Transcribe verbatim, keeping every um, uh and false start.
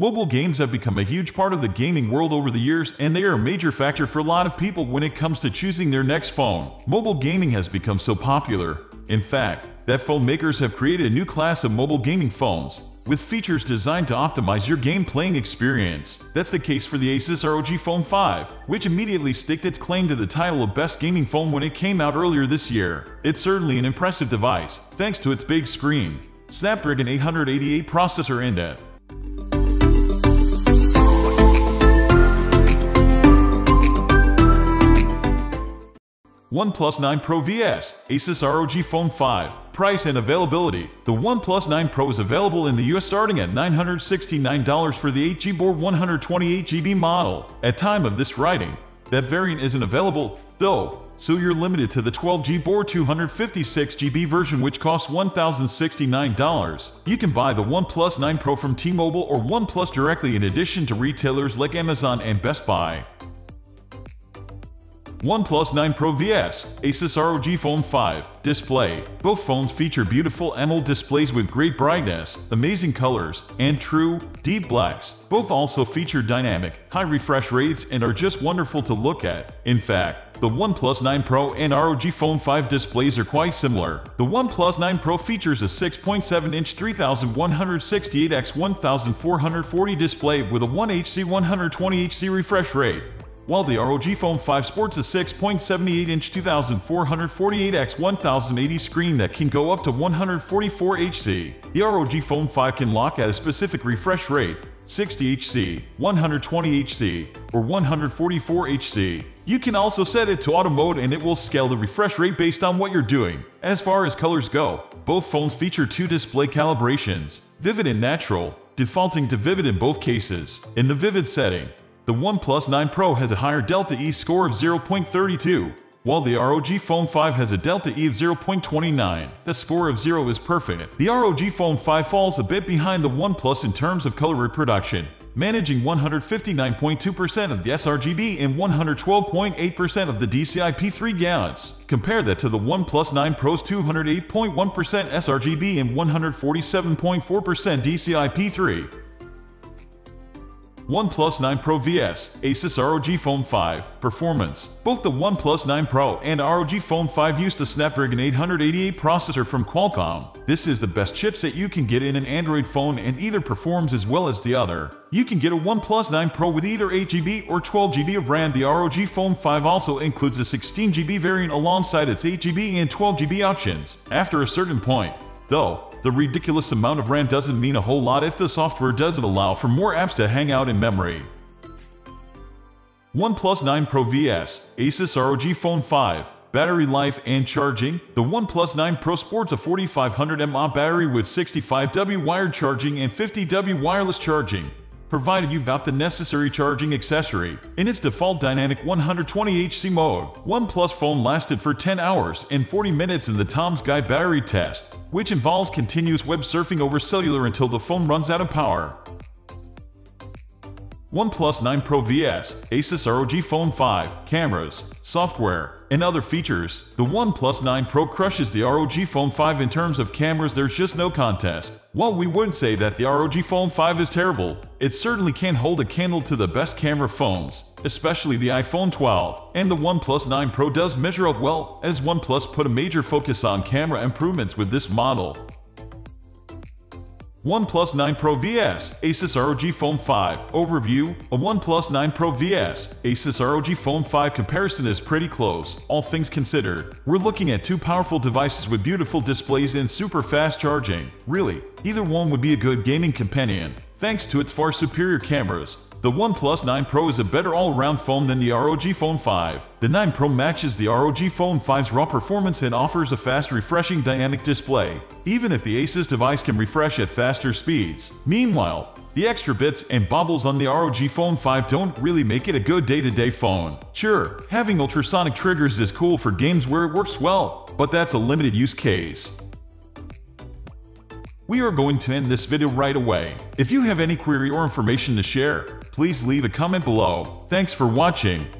Mobile games have become a huge part of the gaming world over the years, and they are a major factor for a lot of people when it comes to choosing their next phone. Mobile gaming has become so popular, in fact, that phone makers have created a new class of mobile gaming phones, with features designed to optimize your game playing experience. That's the case for the Asus R O G Phone five, which immediately staked its claim to the title of best gaming phone when it came out earlier this year. It's certainly an impressive device, thanks to its big screen, Snapdragon eight eighty-eight processor and a OnePlus nine Pro versus. Asus R O G Phone five. Price and availability. The OnePlus nine Pro is available in the U S starting at nine hundred sixty-nine dollars for the eight G B or one hundred twenty-eight G B model. At time of this writing, that variant isn't available, though, so you're limited to the twelve G B or two hundred fifty-six G B version, which costs one thousand sixty-nine dollars. You can buy the OnePlus nine Pro from T-Mobile or OnePlus directly, in addition to retailers like Amazon and Best Buy. OnePlus nine Pro versus. Asus R O G Phone five. Display. Both phones feature beautiful AMOLED displays with great brightness, amazing colors, and true, deep blacks. Both also feature dynamic, high refresh rates and are just wonderful to look at. In fact, the OnePlus nine Pro and R O G Phone five displays are quite similar. The OnePlus nine Pro features a six point seven inch thirty-one sixty-eight by fourteen forty display with a one hertz one hundred twenty hertz refresh rate, while the R O G Phone five sports a six point seven eight inch twenty-four forty by ten eighty screen that can go up to one hundred forty-four hertz. The R O G Phone five can lock at a specific refresh rate, sixty hertz, one hundred twenty hertz, or one hundred forty-four hertz. You can also set it to auto mode and it will scale the refresh rate based on what you're doing. As far as colors go, both phones feature two display calibrations, vivid and natural, defaulting to vivid in both cases. In the vivid setting, the OnePlus nine Pro has a higher Delta E score of zero point three two, while the R O G Phone five has a Delta E of zero point two nine. The score of zero is perfect. The R O G Phone five falls a bit behind the OnePlus in terms of color reproduction, managing one hundred fifty-nine point two percent of the s R G B and one hundred twelve point eight percent of the D C I P three gallons. Compare that to the OnePlus nine Pro's two hundred eight point one percent s R G B and one hundred forty-seven point four percent D C I P three. OnePlus nine Pro versus. Asus R O G Phone five. Performance. Both the OnePlus nine Pro and R O G Phone five use the Snapdragon eight eighty-eight processor from Qualcomm. This is the best chipset you can get in an Android phone, and either performs as well as the other. You can get a OnePlus nine Pro with either eight G B or twelve G B of RAM. The R O G Phone five also includes a sixteen G B variant alongside its eight G B and twelve G B options. After a certain point, though, the ridiculous amount of RAM doesn't mean a whole lot if the software doesn't allow for more apps to hang out in memory. OnePlus nine Pro versus. Asus R O G Phone five. Battery life and charging. The OnePlus nine Pro sports a forty-five hundred milliamp hour battery with sixty-five watt wired charging and fifty watt wireless charging, provided you've got the necessary charging accessory. In its default dynamic one hundred twenty hertz mode, OnePlus phone lasted for ten hours and forty minutes in the Tom's Guy battery test, which involves continuous web surfing over cellular until the phone runs out of power. OnePlus nine Pro versus. Asus R O G Phone five. Cameras, software, and other features. The OnePlus nine Pro crushes the R O G Phone five in terms of cameras. There's just no contest. While we wouldn't say that the R O G Phone five is terrible, it certainly can't hold a candle to the best camera phones, especially the iPhone twelve. And the OnePlus nine Pro does measure up well, as OnePlus put a major focus on camera improvements with this model. OnePlus nine Pro versus. Asus R O G Phone five. Overview. A OnePlus nine Pro versus. Asus R O G Phone five comparison is pretty close, all things considered. We're looking at two powerful devices with beautiful displays and super fast charging. Really, either one would be a good gaming companion, thanks to its far superior cameras. The OnePlus nine Pro is a better all-around phone than the R O G Phone five. The nine Pro matches the R O G Phone five's raw performance and offers a fast, refreshing dynamic display, even if the Asus device can refresh at faster speeds. Meanwhile, the extra bits and bobbles on the R O G Phone five don't really make it a good day-to-day phone. Sure, having ultrasonic triggers is cool for games where it works well, but that's a limited use case. We are going to end this video right away. If you have any query or information to share, please leave a comment below. Thanks for watching.